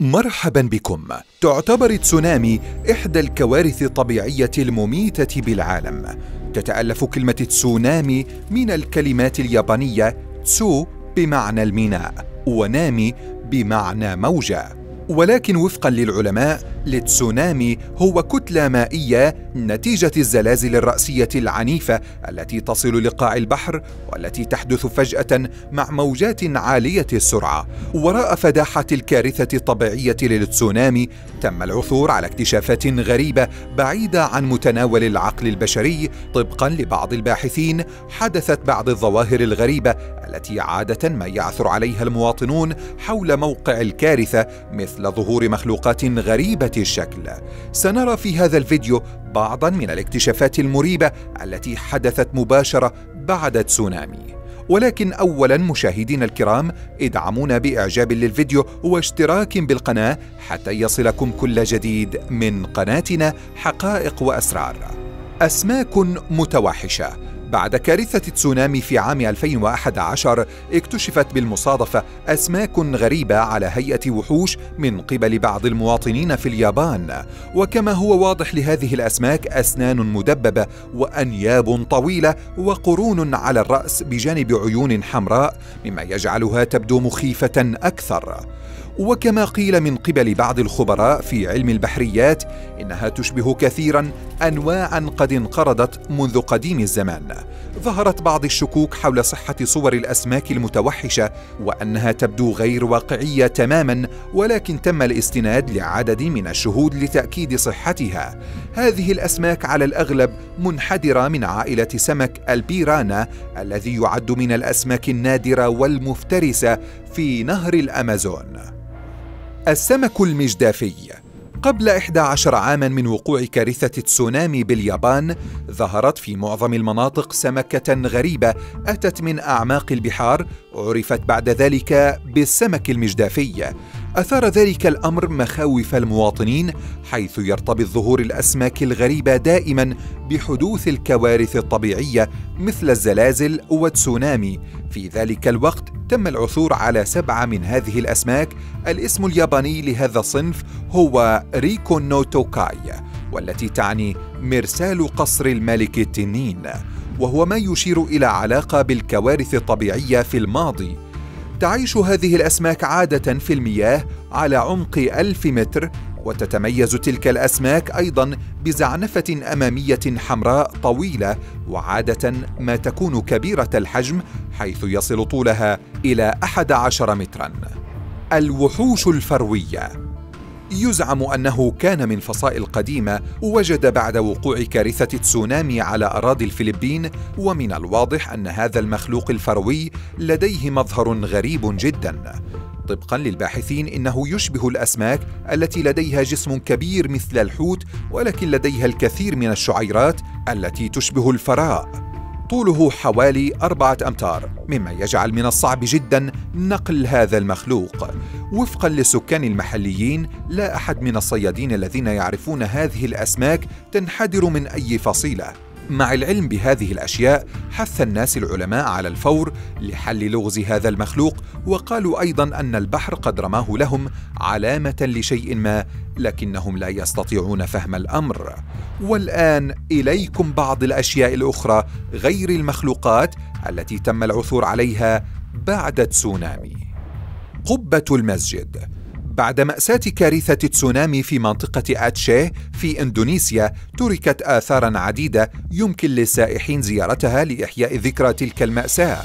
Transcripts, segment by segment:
مرحبا بكم. تعتبر تسونامي إحدى الكوارث الطبيعية المميتة بالعالم. تتألف كلمة تسونامي من الكلمات اليابانية تسو بمعنى الميناء ونامي بمعنى موجة، ولكن وفقا للعلماء التسونامي هو كتلة مائية نتيجة الزلازل الرأسية العنيفة التي تصل لقاع البحر والتي تحدث فجأة مع موجات عالية السرعة. وراء فداحة الكارثة الطبيعية للتسونامي تم العثور على اكتشافات غريبة بعيدة عن متناول العقل البشري. طبقا لبعض الباحثين حدثت بعض الظواهر الغريبة التي عادة ما يعثر عليها المواطنون حول موقع الكارثة، مثل ظهور مخلوقات غريبة الشكل. سنرى في هذا الفيديو بعضاً من الاكتشافات المريبة التي حدثت مباشرة بعد تسونامي، ولكن أولاً مشاهدينا الكرام ادعمونا بإعجاب للفيديو واشتراك بالقناة حتى يصلكم كل جديد من قناتنا حقائق وأسرار. أسماك متوحشة. بعد كارثة تسونامي في عام 2011 اكتشفت بالمصادفة أسماك غريبة على هيئة وحوش من قبل بعض المواطنين في اليابان. وكما هو واضح لهذه الأسماك أسنان مدببة وأنياب طويلة وقرون على الرأس بجانب عيون حمراء، مما يجعلها تبدو مخيفة أكثر. وكما قيل من قبل بعض الخبراء في علم البحريات إنها تشبه كثيراً أنواعاً قد انقرضت منذ قديم الزمان. ظهرت بعض الشكوك حول صحة صور الأسماك المتوحشة وأنها تبدو غير واقعية تماماً، ولكن تم الاستناد لعدد من الشهود لتأكيد صحتها. هذه الأسماك على الأغلب منحدرة من عائلة سمك البيرانا الذي يعد من الأسماك النادرة والمفترسة في نهر الأمازون. السمك المجدافي. قبل 11 عاماً من وقوع كارثة تسونامي باليابان، ظهرت في معظم المناطق سمكة غريبة أتت من أعماق البحار، عرفت بعد ذلك بالسمك المجدافي. أثار ذلك الأمر مخاوف المواطنين، حيث يرتبط ظهور الأسماك الغريبة دائماً بحدوث الكوارث الطبيعية مثل الزلازل وتسونامي. في ذلك الوقت تم العثور على 7 من هذه الأسماك. الاسم الياباني لهذا الصنف هو ريكو نو توكاي، والتي تعني مرسال قصر الملك التنين، وهو ما يشير إلى علاقة بالكوارث الطبيعية في الماضي. تعيش هذه الأسماك عادة في المياه على عمق 1000 متر، وتتميز تلك الأسماك أيضاً بزعنفة أمامية حمراء طويلة، وعادة ما تكون كبيرة الحجم حيث يصل طولها إلى 11 متراً. الوحوش الفروية. يزعم أنه كان من فصائل قديمة وجد بعد وقوع كارثة تسونامي على أراضي الفلبين، ومن الواضح أن هذا المخلوق الفروي لديه مظهر غريب جداً. طبقاً للباحثين إنه يشبه الأسماك التي لديها جسم كبير مثل الحوت، ولكن لديها الكثير من الشعيرات التي تشبه الفراء. طوله حوالي 4 أمتار، مما يجعل من الصعب جداً نقل هذا المخلوق. وفقاً للسكان المحليين، لا أحد من الصيادين الذين يعرفون هذه الأسماك تنحدر من أي فصيلة. مع العلم بهذه الأشياء، حث الناس العلماء على الفور لحل لغز هذا المخلوق، وقالوا أيضاً أن البحر قد رماه لهم علامة لشيء ما، لكنهم لا يستطيعون فهم الأمر. والآن إليكم بعض الأشياء الأخرى غير المخلوقات التي تم العثور عليها بعد تسونامي. قبة المسجد. بعد مأساة كارثة تسونامي في منطقة أتشيه في إندونيسيا، تركت آثاراً عديدة يمكن للسائحين زيارتها لإحياء ذكرى تلك المأساة،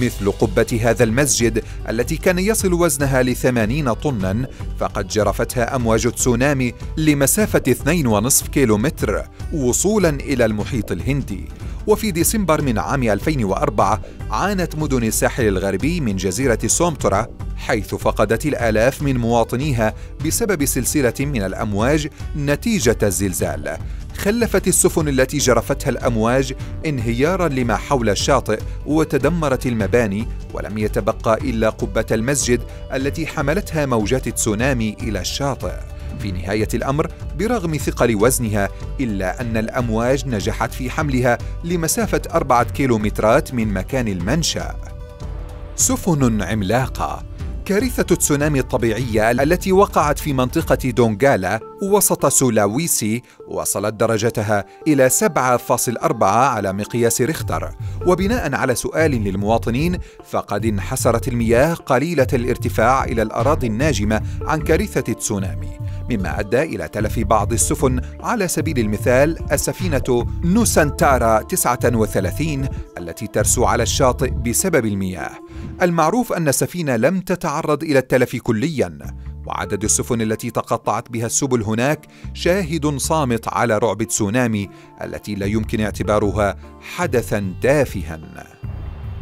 مثل قبة هذا المسجد التي كان يصل وزنها 80 طناً، فقد جرفتها أمواج تسونامي لمسافة 2.5 كيلومتر وصولاً إلى المحيط الهندي. وفي ديسمبر من عام 2004 عانت مدن الساحل الغربي من جزيرة سومطرة، حيث فقدت الآلاف من مواطنيها بسبب سلسلة من الأمواج نتيجة الزلزال. خلفت السفن التي جرفتها الأمواج انهياراً لما حول الشاطئ، وتدمرت المباني، ولم يتبقى إلا قبة المسجد التي حملتها موجات تسونامي إلى الشاطئ. في نهاية الأمر، برغم ثقل وزنها، إلا أن الأمواج نجحت في حملها لمسافة 4 كيلومترات من مكان المنشأ. سفن عملاقة. كارثة التسونامي الطبيعية التي وقعت في منطقة دونغالا وسط سولاويسي وصلت درجتها إلى 7.4 على مقياس ريختر. وبناء على سؤال للمواطنين، فقد انحسرت المياه قليلة الارتفاع إلى الأراضي الناجمة عن كارثة التسونامي، مما أدى إلى تلف بعض السفن. على سبيل المثال السفينة نوسانتارا 39 التي ترسو على الشاطئ بسبب المياه. المعروف أن السفينة لم تتعرض إلى التلف كلياً، وعدد السفن التي تقطعت بها السبل هناك شاهد صامت على رعب تسونامي التي لا يمكن اعتبارها حدثاً تافهاً.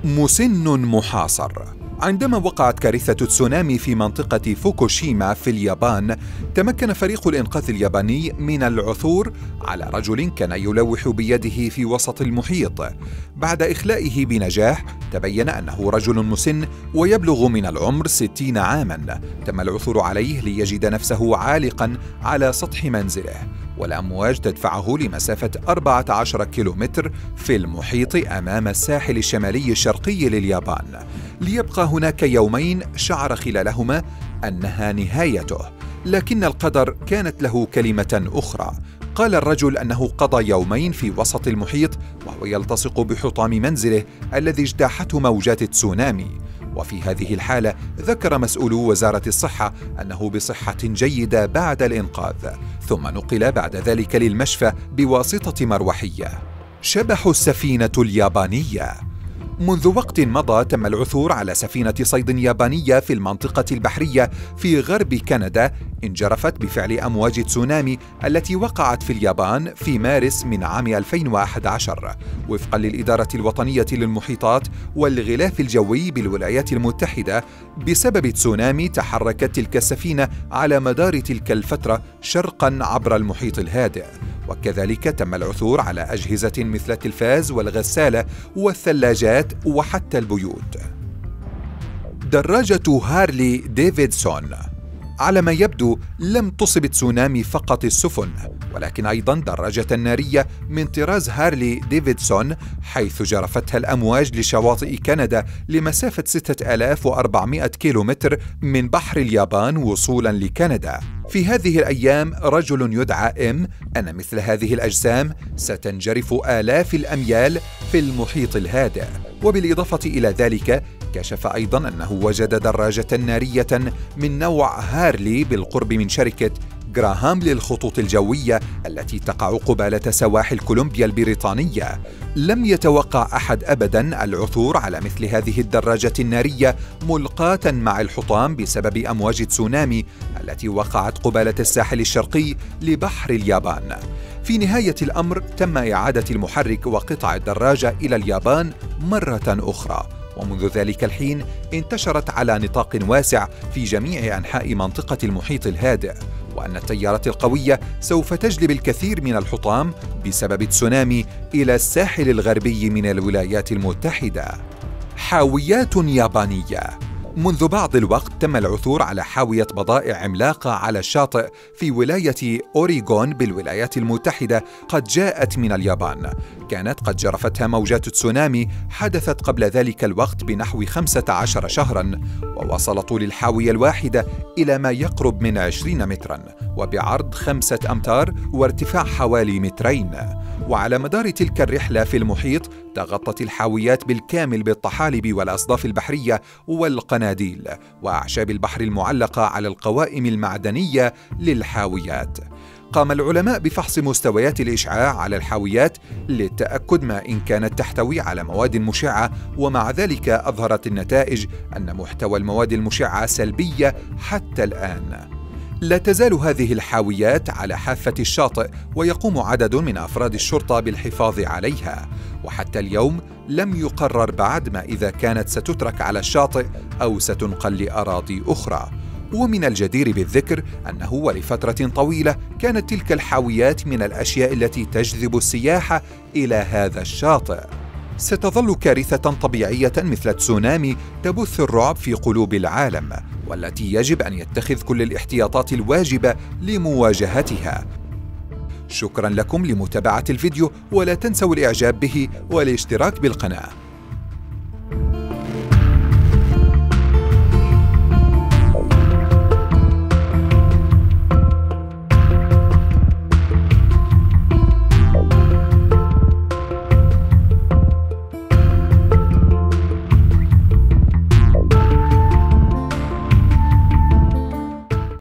مسن محاصر. عندما وقعت كارثة تسونامي في منطقة فوكوشيما في اليابان، تمكن فريق الإنقاذ الياباني من العثور على رجل كان يلوح بيده في وسط المحيط. بعد إخلائه بنجاح، تبين أنه رجل مسن ويبلغ من العمر 60 عاماً. تم العثور عليه ليجد نفسه عالقاً على سطح منزله، والأمواج تدفعه لمسافة 14 كيلومتر في المحيط أمام الساحل الشمالي الشرقي لليابان، ليبقى هناك يومين شعر خلالهما أنها نهايته. لكن القدر كانت له كلمة أخرى. قال الرجل أنه قضى يومين في وسط المحيط وهو يلتصق بحطام منزله الذي اجتاحته موجات تسونامي. وفي هذه الحالة ذكر مسؤول وزارة الصحة أنه بصحة جيدة بعد الإنقاذ، ثم نقل بعد ذلك للمشفى بواسطة مروحية. شبح السفينة اليابانية. منذ وقت مضى تم العثور على سفينة صيد يابانية في المنطقة البحرية في غرب كندا، انجرفت بفعل أمواج تسونامي التي وقعت في اليابان في مارس من عام 2011. وفقا للإدارة الوطنية للمحيطات والغلاف الجوي بالولايات المتحدة، بسبب تسونامي تحركت تلك السفينة على مدار تلك الفترة شرقا عبر المحيط الهادئ. وكذلك تم العثور على أجهزة مثل التلفاز والغسالة والثلاجات وحتى البيوت. دراجة هارلي ديفيدسون. على ما يبدو لم تصب تسونامي فقط السفن، ولكن أيضا دراجة نارية من طراز هارلي ديفيدسون، حيث جرفتها الأمواج لشواطئ كندا لمسافة 6400 كيلومتر من بحر اليابان وصولا لكندا. في هذه الأيام رجل يدعى أن مثل هذه الأجسام ستنجرف آلاف الأميال في المحيط الهادئ. وبالإضافة إلى ذلك، كشف أيضا أنه وجد دراجة نارية من نوع هارلي بالقرب من شركة جراهام للخطوط الجوية التي تقع قبالة سواحل كولومبيا البريطانية. لم يتوقع أحد أبدا العثور على مثل هذه الدراجة النارية ملقاة مع الحطام بسبب أمواج تسونامي التي وقعت قبالة الساحل الشرقي لبحر اليابان. في نهاية الأمر تم إعادة المحرك وقطع الدراجة إلى اليابان مرة أخرى، ومنذ ذلك الحين انتشرت على نطاق واسع في جميع أنحاء منطقة المحيط الهادئ. وأن التيارات القوية سوف تجلب الكثير من الحطام بسبب تسونامي إلى الساحل الغربي من الولايات المتحدة. حاويات يابانية. منذ بعض الوقت تم العثور على حاوية بضائع عملاقة على الشاطئ في ولاية أوريغون بالولايات المتحدة، قد جاءت من اليابان. كانت قد جرفتها موجات تسونامي حدثت قبل ذلك الوقت بنحو 15 شهراً، ووصل طول الحاوية الواحدة إلى ما يقرب من 20 متراً، وبعرض 5 أمتار وارتفاع حوالي 2 مترين. وعلى مدار تلك الرحلة في المحيط تغطت الحاويات بالكامل بالطحالب والأصداف البحرية والقناديل وأعشاب البحر المعلقة على القوائم المعدنية للحاويات. قام العلماء بفحص مستويات الإشعاع على الحاويات للتأكد ما إن كانت تحتوي على مواد مشعة، ومع ذلك أظهرت النتائج أن محتوى المواد المشعة سلبية حتى الآن. لا تزال هذه الحاويات على حافة الشاطئ، ويقوم عدد من أفراد الشرطة بالحفاظ عليها. وحتى اليوم لم يقرر بعد ما إذا كانت ستترك على الشاطئ أو ستنقل لأراضي أخرى. ومن الجدير بالذكر أنه ولفترة طويلة كانت تلك الحاويات من الأشياء التي تجذب السياحة إلى هذا الشاطئ. ستظل كارثة طبيعية مثل تسونامي تبث الرعب في قلوب العالم، والتي يجب أن يتخذ كل الاحتياطات الواجبة لمواجهتها. شكراً لكم لمتابعة الفيديو، ولا تنسوا الإعجاب به والاشتراك بالقناة.